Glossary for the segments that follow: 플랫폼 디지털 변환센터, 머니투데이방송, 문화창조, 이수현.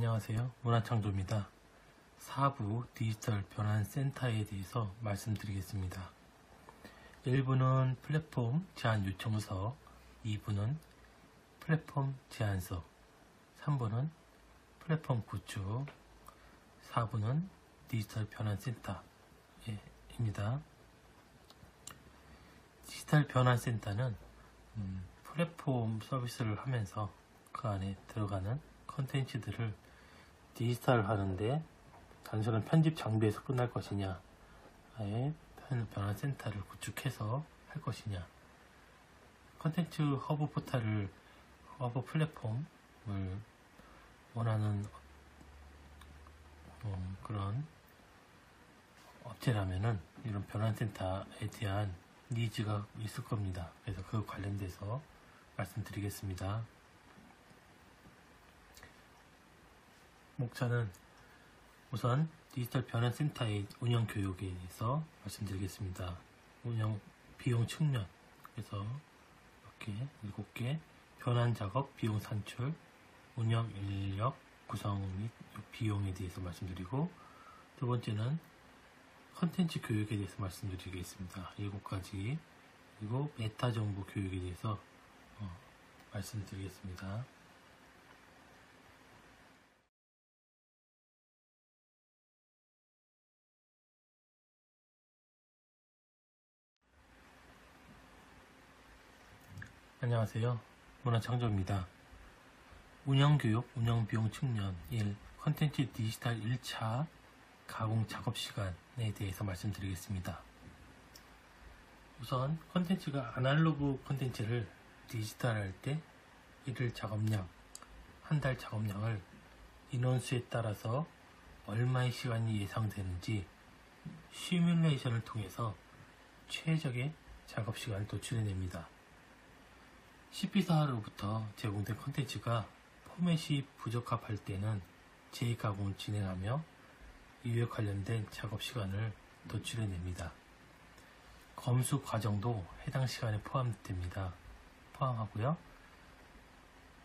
안녕하세요. 문화창조입니다. 4부 디지털 변환센터에 대해서 말씀드리겠습니다. 1부는 플랫폼 제한 요청서, 2부는 플랫폼 제한서, 3부는 플랫폼 구축, 4부는 디지털 변환센터입니다. 디지털 변환센터는 플랫폼 서비스를 하면서 그 안에 들어가는 콘텐츠들을 디지털 하는데 단순한 편집 장비에서 끝날 것이냐, 아예 변환센터를 구축해서 할 것이냐, 콘텐츠 허브 포탈을, 허브 플랫폼을 원하는 그런 업체라면은 이런 변환센터에 대한 니즈가 있을 겁니다. 그래서 그 관련돼서 말씀드리겠습니다. 목차는 우선 디지털 변환센터의 운영 교육에 대해서 말씀드리겠습니다. 운영 비용 측면, 그래서 이렇게 7개 변환 작업, 비용 산출, 운영 인력 구성 및 비용에 대해서 말씀드리고, 두 번째는 컨텐츠 교육에 대해서 말씀드리겠습니다. 7가지, 그리고 메타 정보 교육에 대해서 말씀드리겠습니다. 안녕하세요. 문화창조입니다. 운영교육, 운영비용 측면 1. 컨텐츠 디지털 1차 가공 작업 시간에 대해서 말씀드리겠습니다. 우선 컨텐츠가 아날로그 컨텐츠를 디지털 할 때 1일 작업량, 한 달 작업량을 인원수에 따라서 얼마의 시간이 예상되는지 시뮬레이션을 통해서 최적의 작업 시간을 도출해냅니다. CP사로부터 제공된 컨텐츠가 포맷이 부적합할 때는 재가공을 진행하며 이에 관련된 작업 시간을 도출해냅니다. 검수 과정도 해당 시간에 포함하고요.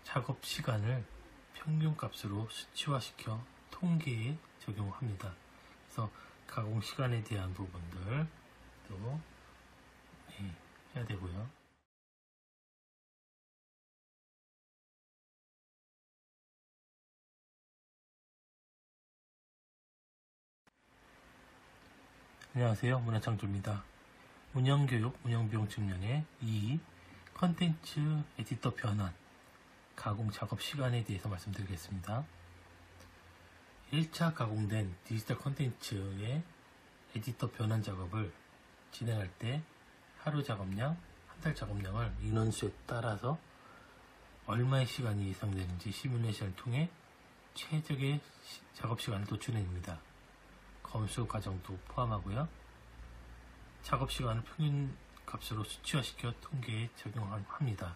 작업 시간을 평균값으로 수치화시켜 통계에 적용합니다. 그래서 가공 시간에 대한 부분들도 해야 되고요. 안녕하세요. 문화창조입니다. 운영교육, 운영비용 측면의 2. 컨텐츠 에디터 변환, 가공 작업 시간에 대해서 말씀드리겠습니다. 1차 가공된 디지털 컨텐츠의 에디터 변환 작업을 진행할 때 하루 작업량, 한 달 작업량을 인원수에 따라서 얼마의 시간이 예상되는지 시뮬레이션을 통해 최적의 작업 시간을 도출해냅니다. 검수 과정도 포함하고요. 작업 시간을 평균 값으로 수치화시켜 통계에 적용합니다.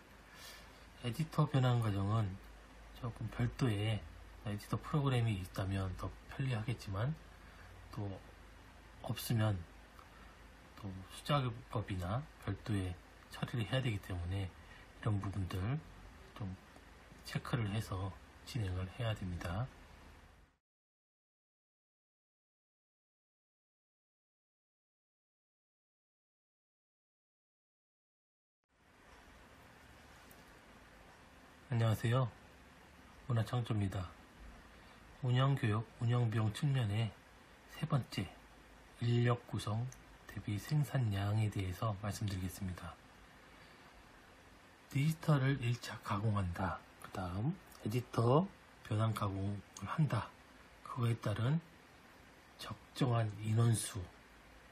에디터 변환 과정은 조금 별도의 에디터 프로그램이 있다면 더 편리하겠지만, 또 없으면 또 수작업이나 별도의 처리를 해야 되기 때문에 이런 부분들 좀 체크를 해서 진행을 해야 됩니다. 안녕하세요. 문화창조입니다. 운영교육, 운영비용 측면의 3번째, 인력 구성 대비 생산량에 대해서 말씀드리겠습니다. 디지털을 1차 가공한다. 그 다음 에디터 변환 가공을 한다. 그거에 따른 적정한 인원수,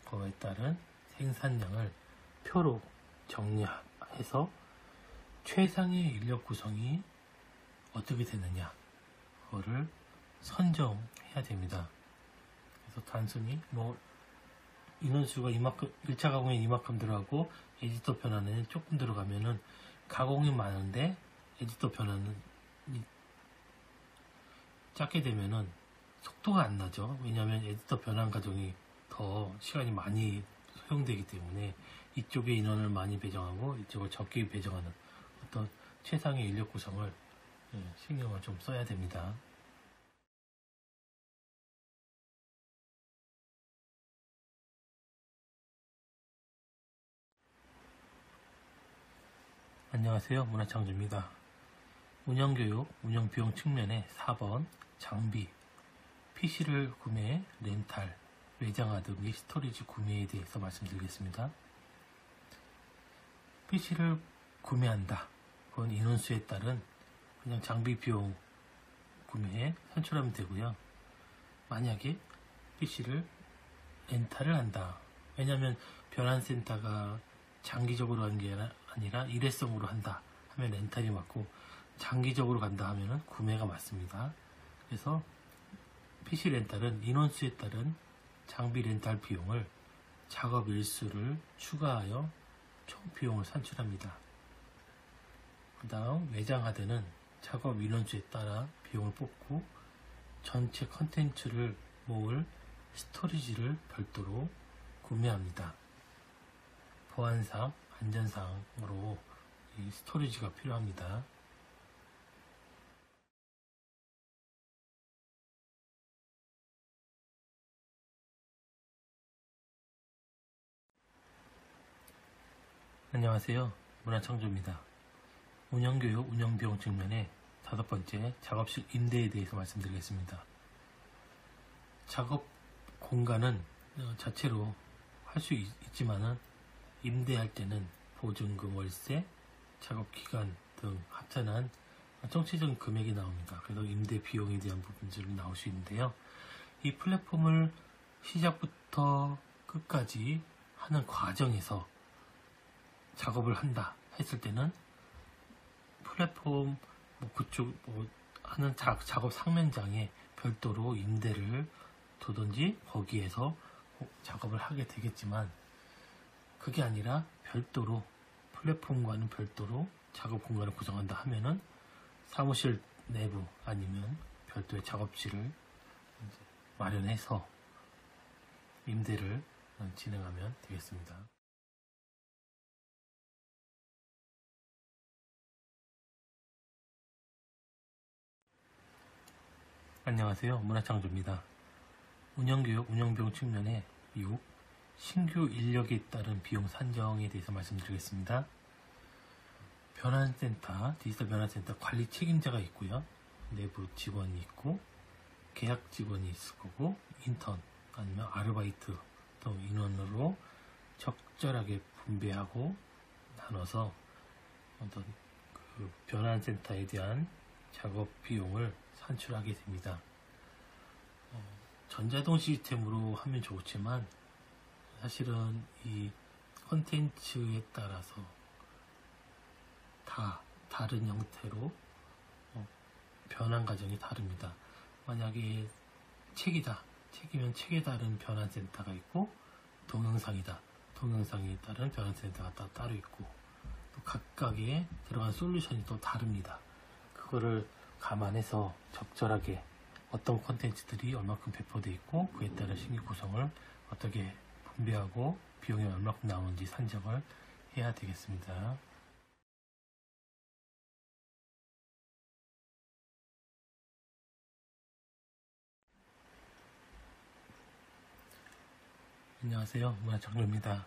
그거에 따른 생산량을 표로 정리해서 최상의 인력 구성이 어떻게 되느냐, 그거를 선정해야 됩니다. 그래서 단순히 인원수가 이만큼, 1차 가공에 이만큼 들어가고 에디터 변환에 조금 들어가면은 가공이 많은데 에디터 변환은 작게 되면은 속도가 안 나죠. 왜냐하면 에디터 변환 과정이 더 시간이 많이 소요되기 때문에 이쪽에 인원을 많이 배정하고 이쪽을 적게 배정하는 최상의 인력 구성을 신경을 좀 써야 됩니다. 안녕하세요. 문화창조입니다. 운영교육, 운영비용 측면에 4번 장비, PC를 구매, 렌탈, 외장하 등의 스토리지 구매에 대해서 말씀드리겠습니다. PC를 구매한다. 그건 인원수에 따른 그냥 장비 비용 구매에 산출하면 되고요. 만약에 PC를 렌탈을 한다. 왜냐하면 변환센터가 장기적으로 하는 게 아니라 일회성으로 한다 하면 렌탈이 맞고, 장기적으로 간다 하면 구매가 맞습니다. 그래서 PC 렌탈은 인원수에 따른 장비 렌탈 비용을 작업 일수를 추가하여 총 비용을 산출합니다. 그 다음 외장하드는 작업 인원수에 따라 비용을 뽑고 전체 컨텐츠를 모을 스토리지를 별도로 구매합니다. 보안상, 안전상으로 이 스토리지가 필요합니다. 안녕하세요. 문화창조입니다. 운영교육, 운영비용 측면의 5번째 작업실 임대에 대해서 말씀드리겠습니다. 작업 공간은 자체로 할 수 있지만은 임대할 때는 보증금, 월세, 작업기간 등 합산한 총체적인 금액이 나옵니다. 그래서 임대 비용에 대한 부분들이 나올 수 있는데요. 이 플랫폼을 시작부터 끝까지 하는 과정에서 작업을 한다 했을 때는 플랫폼 그쪽 하는 작업 상면장에 별도로 임대를 두든지 거기에서 작업을 하게 되겠지만, 그게 아니라 별도로 플랫폼과는 별도로 작업 공간을 구성한다 하면은 사무실 내부 아니면 별도의 작업실을 마련해서 임대를 진행하면 되겠습니다. 안녕하세요. 문화창조입니다. 운영교육, 운영비용 측면의 6. 신규 인력에 따른 비용 산정에 대해서 말씀드리겠습니다. 변환센터, 디지털 변환센터 관리 책임자가 있고요. 내부 직원이 있고, 계약 직원이 있을 거고, 인턴 아니면 아르바이트 등 인원으로 적절하게 분배하고 나눠서 어떤 그 변환센터에 대한 작업 비용을 산출하게 됩니다. 전자동 시스템으로 하면 좋지만 사실은 이 컨텐츠에 따라서 다 다른 형태로 변환 과정이 다릅니다. 만약에 책이다, 책이면 책에 따른 변환 센터가 있고, 동영상이다, 동영상에 따른 변환 센터가 따로 있고, 또 각각에 들어간 솔루션이 또 다릅니다. 그거를 감안해서 적절하게 어떤 콘텐츠들이 얼마큼 배포되어 있고, 그에 따른 신규 구성을 어떻게 분배하고 비용이 얼마큼 나오는지 산정을 해야 되겠습니다. 안녕하세요. 문화창조입니다.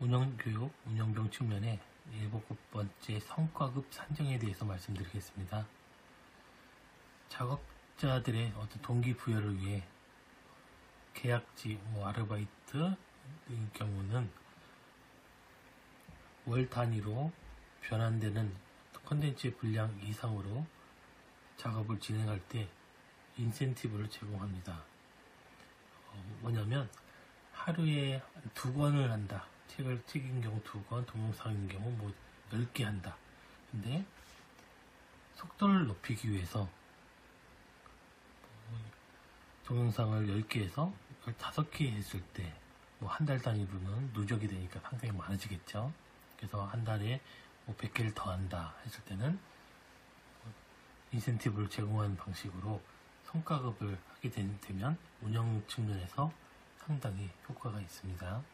운영교육, 운영비용 측면의 7번째 성과급 산정에 대해서 말씀드리겠습니다. 작업자들의 어떤 동기부여를 위해 계약직, 아르바이트의 경우는 월 단위로 변환되는 컨텐츠의 분량 이상으로 작업을 진행할 때 인센티브를 제공합니다. 뭐냐면 하루에 2권을 한다. 책인 경우 2권, 동영상인 경우 10개 한다. 근데 속도를 높이기 위해서 동영상을 10개에서 15개 했을 때, 한 달 단위로는 누적이 되니까 상당히 많아지겠죠. 그래서 한 달에 100개를 더 한다 했을 때는 인센티브를 제공하는 방식으로 성과급을 하게 되면 운영 측면에서 상당히 효과가 있습니다.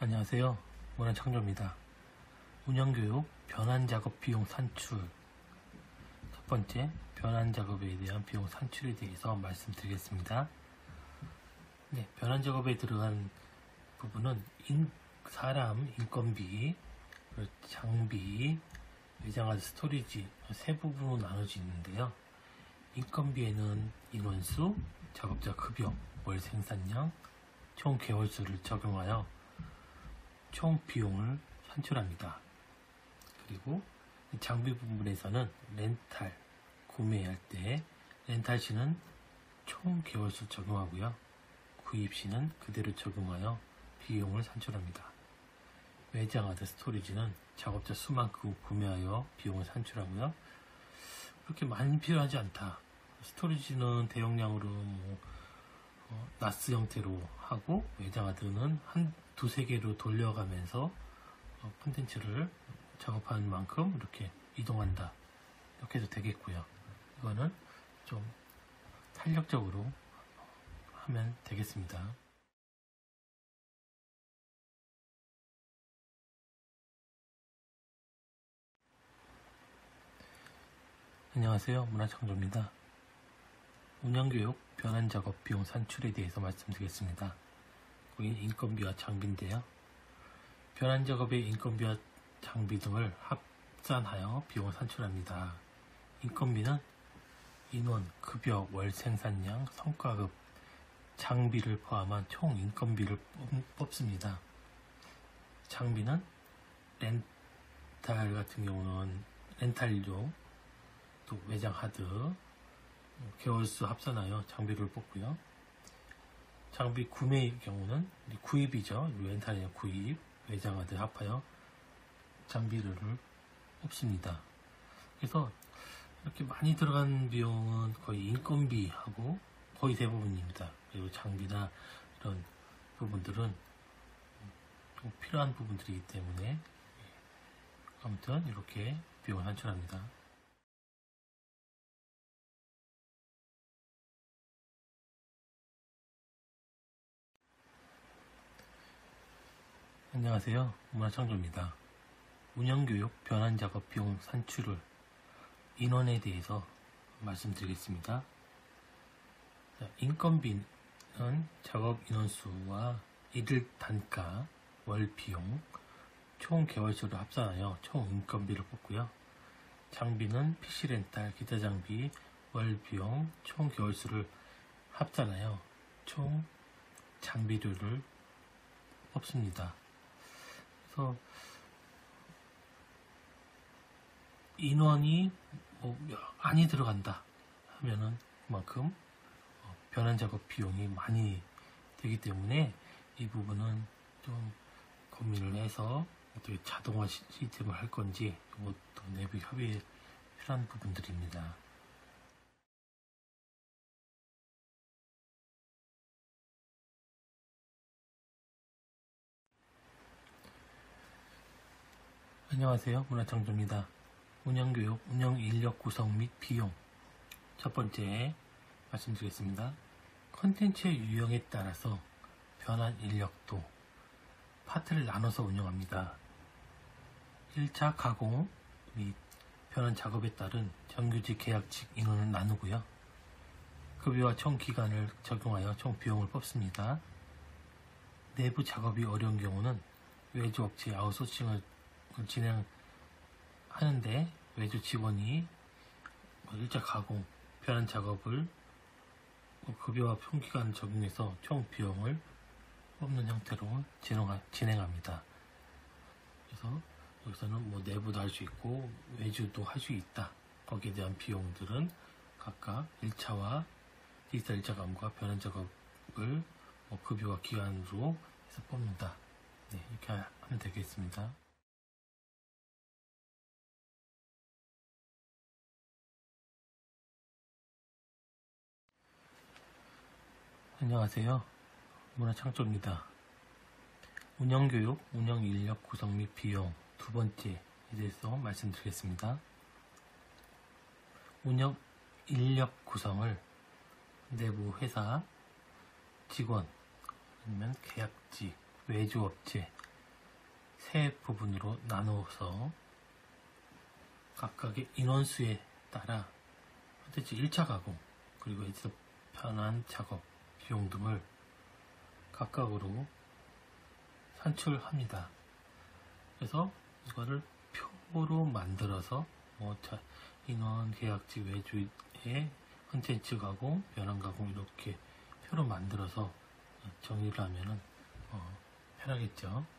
안녕하세요. 문화창조입니다. 운영교육 변환작업 비용 산출 첫 첫 번째, 변환 작업에 대한 비용 산출에 대해서 말씀드리겠습니다. 네, 변환 작업에 들어간 부분은 사람, 인건비, 장비, 외장하드 스토리지 세 부분으로 나눠지는데요. 인건비에는 인원수, 작업자 급여, 월 생산량, 총 개월수를 적용하여 총 비용을 산출합니다. 그리고 장비 부분에서는 렌탈, 구매할 때 렌탈 시는 총 개월수 적용하고요. 구입 시는 그대로 적용하여 비용을 산출합니다. 외장하드 스토리지는 작업자 수만큼 구매하여 비용을 산출하고요. 그렇게 많이 필요하지 않다. 스토리지는 대용량으로 나스 형태로 하고, 외장하드는 두세 개로 돌려가면서 콘텐츠를 작업하는 만큼 이렇게 이동한다. 이렇게 해도 되겠고요. 이거는 좀 탄력적으로 하면 되겠습니다. 안녕하세요, 문화창조입니다. 운영교육 변환작업 비용 산출에 대해서 말씀드리겠습니다. 거긴 인건비와 장비인데요. 변환작업의 인건비와 장비 등을 합산하여 비용을 산출합니다. 인건비는 인원, 급여, 월 생산량, 성과급, 장비를 포함한 총 인건비를 뽑습니다. 장비는 렌탈 같은 경우는 렌탈료, 또 외장하드, 개월수 합산하여 장비를 뽑고요. 장비 구매의 경우는 구입이죠. 렌탈이나 구입, 외장하드 합하여 장비를 뽑습니다. 그래서 이렇게 많이 들어간 비용은 거의 인건비하고 거의 대부분입니다. 그리고 장비나 이런 부분들은 좀 필요한 부분들이기 때문에 아무튼 이렇게 비용을 산출합니다. 안녕하세요, 문화창조입니다. 운영교육 변환작업 비용 산출을 인원에 대해서 말씀드리겠습니다. 인건비는 작업 인원수와 일일 단가, 월 비용, 총 개월수를 합산하여 총 인건비를 뽑고요. 장비는 PC 렌탈, 기타 장비, 월 비용, 총 개월수를 합산하여 총 장비료를 뽑습니다. 그래서 인원이 많이 들어간다 하면은 그만큼 변환 작업 비용이 많이 되기 때문에 이 부분은 좀 고민을 해서 어떻게 자동화 시스템을 할 건지 이것도 내부 협의에 필요한 부분들입니다. 안녕하세요, 문화창조입니다. 운영교육, 운영인력 구성 및 비용. 첫 번째 말씀드리겠습니다. 컨텐츠의 유형에 따라서 변환 인력도 파트를 나눠서 운영합니다. 1차 가공 및 변환 작업에 따른 정규직 계약직 인원을 나누고요. 급여와 총 기간을 적용하여 총 비용을 뽑습니다. 내부 작업이 어려운 경우는 외주업체 아웃소싱을 진행하는데 외주 직원이 1차 가공, 변환 작업을 급여와 총기간을 적용해서 총 비용을 뽑는 형태로 진행합니다. 그래서 여기서는 내부도 할 수 있고 외주도 할 수 있다. 거기에 대한 비용들은 각각 1차와 디지털 1차 가공과 변환 작업을 급여와 기간으로 해서 뽑는다. 네, 이렇게 하면 되겠습니다. 안녕하세요, 문화창조입니다. 운영교육, 운영인력 구성 및 비용 두 번째에 대해서 말씀드리겠습니다. 운영인력 구성을 내부 회사, 직원, 아니면 계약직, 외주업체 세 부분으로 나누어서 각각의 인원수에 따라 콘텐츠 1차 가공 그리고 해서 편한 작업 비용 등을 각각으로 산출합니다. 그래서 이거를 표로 만들어서 뭐 인원 계약지 외주에 콘텐츠 가공, 변환 가공 이렇게 표로 만들어서 정의를 하면은 편하겠죠.